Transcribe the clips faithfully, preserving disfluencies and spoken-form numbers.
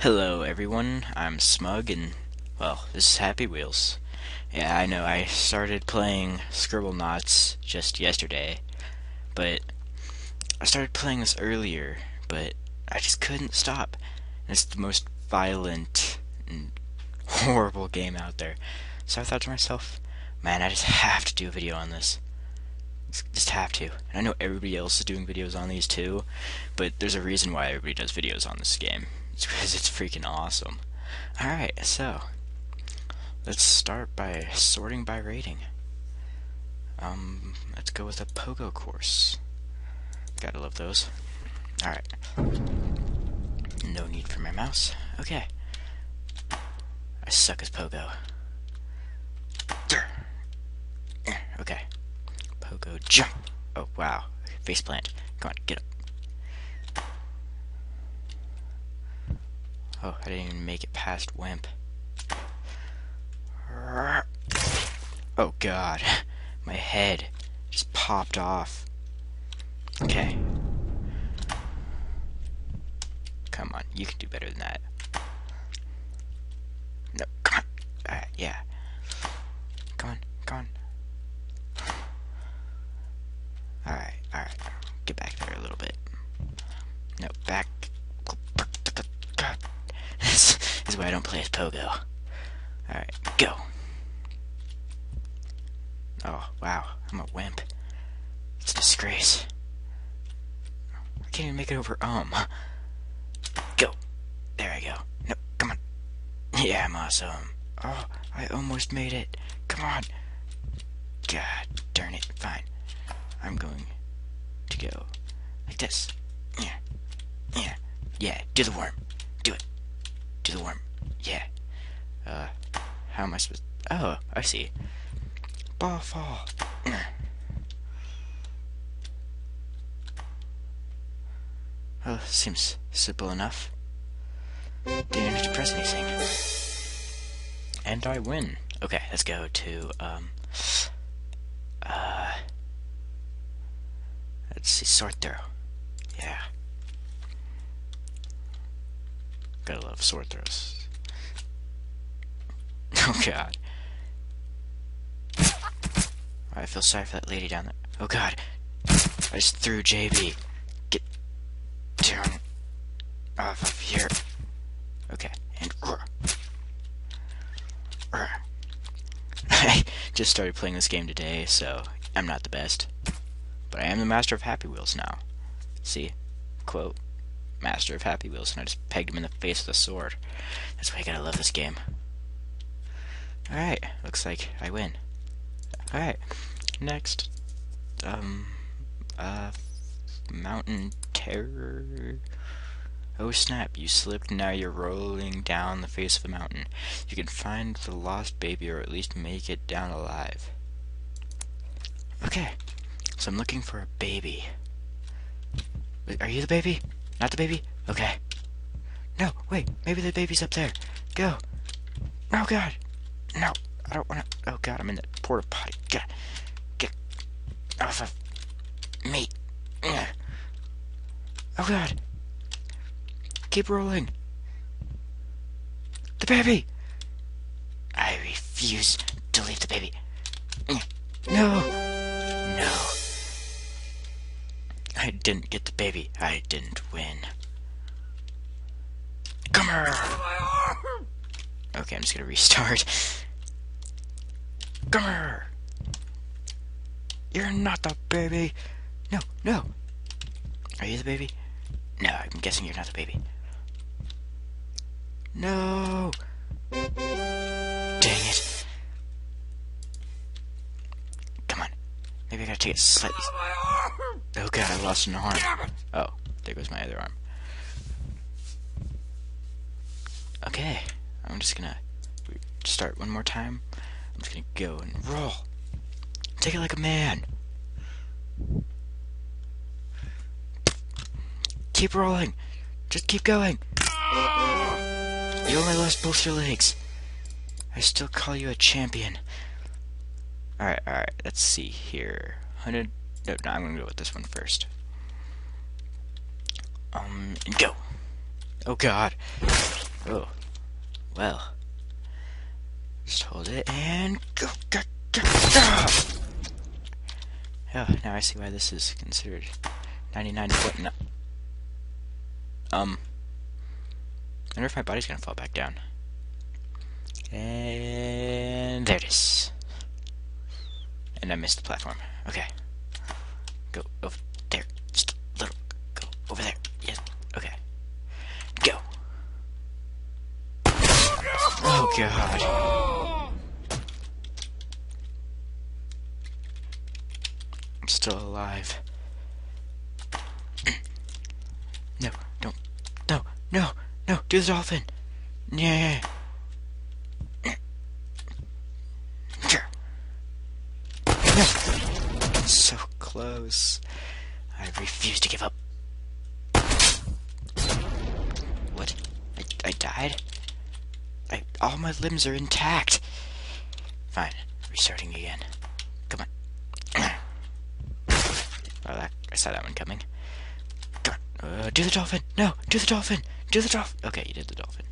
Hello everyone, I'm Smug and, well, this is Happy Wheels. Yeah, I know, I started playing Scribblenauts just yesterday, but I started playing this earlier, but I just couldn't stop. It's the most violent and horrible game out there. So I thought to myself, man, I just have to do a video on this. Just have to. And I know everybody else is doing videos on these too, but there's a reason why everybody does videos on this game. It's because it's freaking awesome. Alright, so let's start by sorting by rating. Um, let's go with a pogo course. Gotta love those. Alright. No need for my mouse. Okay. I suck as pogo. Okay. Pogo jump. Oh, wow. Faceplant. Come on, get up. Oh, I didn't even make it past Wimp. Oh god, my head just popped off. Okay. Come on, you can do better than that. No, come on. Uh, yeah. Come on, come on. Alright, alright. Get back there a little bit. No, back. This is why I don't play as pogo. Alright, go. Oh, wow. I'm a wimp. It's a disgrace. I can't even make it over um. Go. There I go. No, come on. Yeah, I'm awesome. Oh, I almost made it. Come on. God darn it. Fine. I'm going to go like this. Yeah. Yeah. Yeah, do the worm. Do it. Do the worm. Yeah. Uh, how am I supposed to... Oh, I see. Ball fall. Well, seems simple enough. Didn't have to press anything. And I win. Okay, let's go to, um... Uh... Let's see, sort through. Yeah. Gotta love sword throws. Oh god. I feel sorry for that lady down there. Oh god. I just threw J B. Get down off of here. Okay. And I just started playing this game today, so I'm not the best. But I am the master of Happy Wheels now. See? Quote. Master of Happy Wheels, and I just pegged him in the face with a sword. That's why I gotta love this game. Alright, looks like I win. Alright, next. Um, uh, Mountain Terror. Oh snap, you slipped, now you're rolling down the face of a mountain. You can find the lost baby, or at least make it down alive. Okay, so I'm looking for a baby. Are you the baby? Not the baby? Okay. No, wait, maybe the baby's up there. Go. Oh god. No, I don't wanna. Oh god, I'm in that porta potty. Get, get off of me. Oh god. Keep rolling. The baby. I refuse to leave the baby. No. No. I didn't get the baby. I didn't win. Come here! Okay, I'm just gonna restart. Come here! You're not the baby! No, no! Are you the baby? No, I'm guessing you're not the baby. No! Dang it! Come on. Maybe I gotta take it slightly... Oh god, I lost an arm. Oh, there goes my other arm. Okay, I'm just gonna start one more time. I'm just gonna go and roll. Take it like a man. Keep rolling. Just keep going. You only lost both your legs. I still call you a champion. Alright, alright, let's see here. one hundred... No, no, I'm gonna go with this one first. Um, and go! Oh god! Oh, well. Just hold it and go. go, go, go. Oh, now I see why this is considered ninety-nine foot. No. Um, I wonder if my body's gonna fall back down. And there it is. And I missed the platform. Okay. Go over there. Just a little. Go over there. Yes. Okay. Go. Oh god. I'm still alive. No. Don't. No. No. No. Do the dolphin. Yeah. So close. I refuse to give up. What? I, I died? I, all my limbs are intact. Fine. Restarting again. Come on. Well, that, I saw that one coming. Come on. Uh, do the dolphin. No. Do the dolphin. Do the dolphin. Okay, you did the dolphin.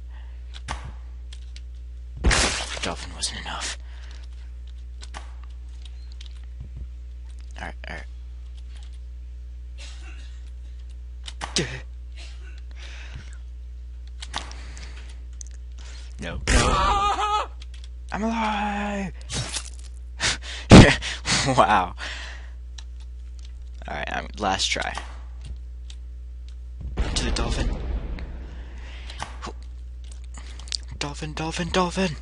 The dolphin wasn't enough. Alright, alright. No. No. I'm alive! Wow. Alright, I'm last try. To the dolphin. Dolphin, dolphin, dolphin!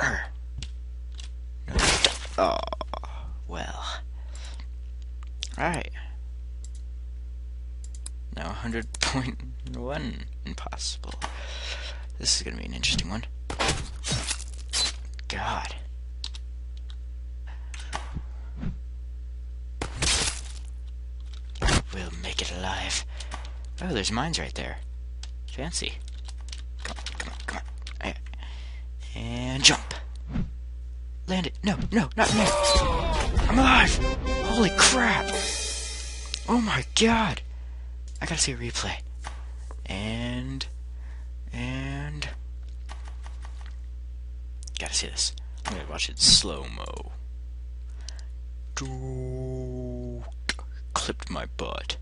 Er. No. Oh. Well, alright. Now one hundred point one impossible. This is gonna be an interesting one. God. We'll make it alive. Oh, there's mines right there. Fancy. Come on, come on, come on. Right. And jump. Land it. No, no, not me. I'm alive! Holy crap! Oh my god! I gotta see a replay. And... And... Gotta see this. I'm gonna watch it slow-mo. Clipped my butt.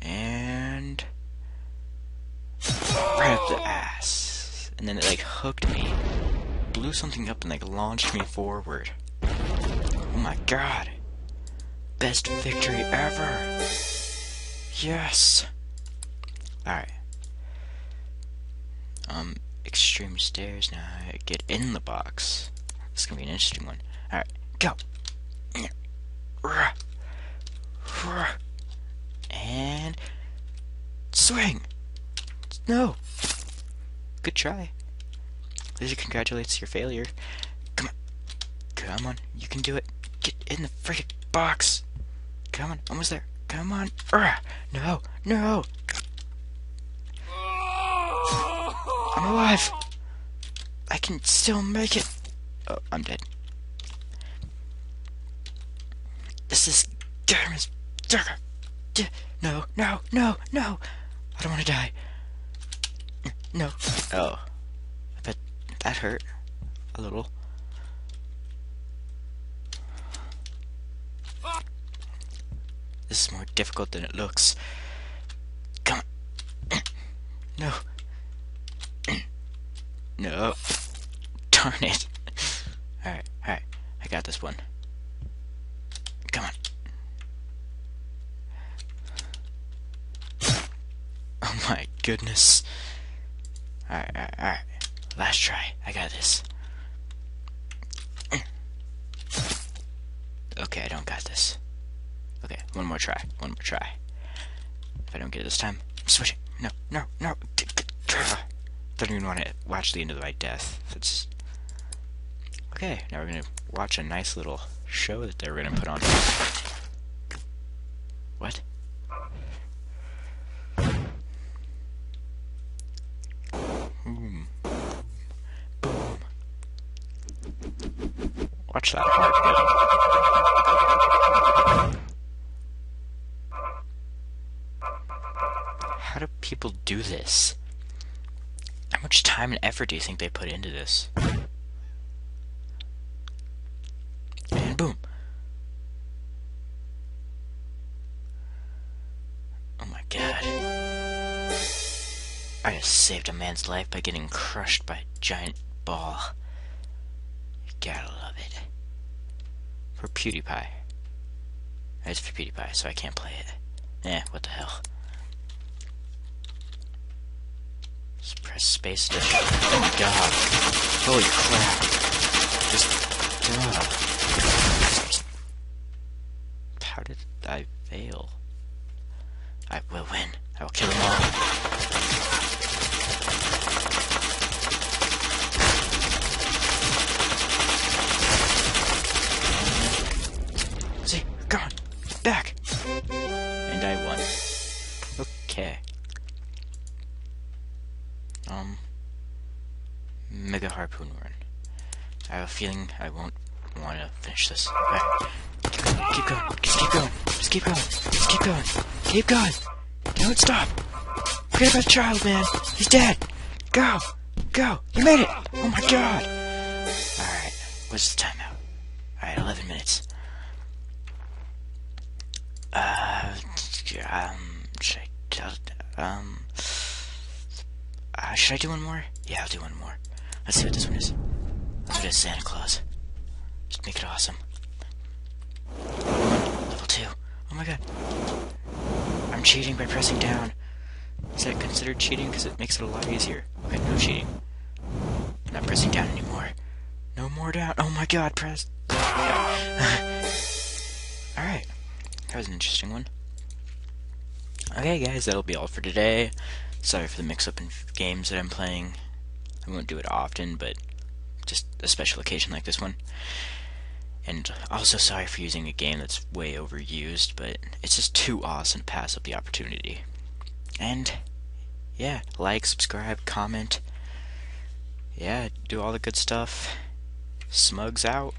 And... Right up the ass. And then it like hooked me. Blew something up and like launched me forward. Oh my god. Best victory ever. Yes. Alright. Um, extreme stairs now. I get in the box. This is gonna be an interesting one. Alright, go. And swing. No. Good try. Lisa congratulates your failure. Come on. Come on. You can do it. Get in the freaking box! Come on, almost there. Come on. Urgh. No, no! I'm alive! I can still make it! Oh, I'm dead. This is... No, no, no, no! I don't want to die. No. Oh. I bet that hurt. A little. This is more difficult than it looks. Come on. No. No. Darn it. Alright, alright. I got this one. Come on. Oh my goodness. Alright, alright, alright. Last try. I got this. Okay, I don't got this. Okay, one more try. One more try. If I don't get it this time, I'm switching. No, no, no. Don't even want to watch the end of my death. It's okay. Now we're gonna watch a nice little show that they're gonna put on. What? Boom. Boom. Watch that. How do people people do this? How much time and effort do you think they put into this? And boom. Oh my god. I just saved a man's life by getting crushed by a giant ball. You gotta love it. For PewDiePie. It's for PewDiePie, so I can't play it. Eh, what the hell. Just press space to... Oh, God. Holy crap. Just... Duh. How did I fail? I will win. I will kill them all. See? Gone. Back. And I won. Okay. Um, Mega Harpoon Run. I have a feeling I won't want to finish this. Okay. Keep going. Just keep going. Just keep going. Just keep going. Keep going. Don't stop. Forget about the child, man. He's dead. Go. Go. You made it. Oh my god. Alright. What's the timeout? Alright, eleven minutes. Uh, um, should I, um, uh, should I do one more? Yeah, I'll do one more. Let's see what this one is. Let's do Santa Claus. Just make it awesome. Level two. Oh my god. I'm cheating by pressing down. Is that considered cheating? Because it makes it a lot easier. Okay, no cheating. I'm not pressing down anymore. No more down. Oh my god, press. Alright. That was an interesting one. Okay, guys, that'll be all for today. Sorry for the mix-up in games that I'm playing. I won't do it often, but just a special occasion like this one. And also sorry for using a game that's way overused, but it's just too awesome to pass up the opportunity. And, yeah, like, subscribe, comment. Yeah, do all the good stuff. Smugs out.